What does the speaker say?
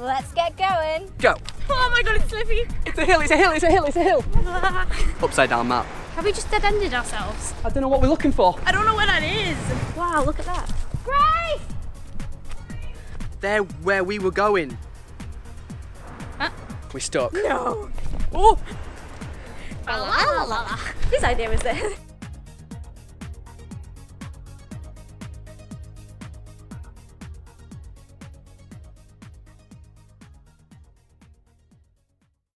Let's get going. Go. Oh my God, it's Slippy. It's a hill, it's a hill, it's a hill, it's a hill. Upside down map. Have we just dead-ended ourselves? I don't know what we're looking for. I don't know where that is. Wow, look at that. Grace! They're where we were going. Huh? We're stuck. No. Oh! La la la la. Whose idea was this?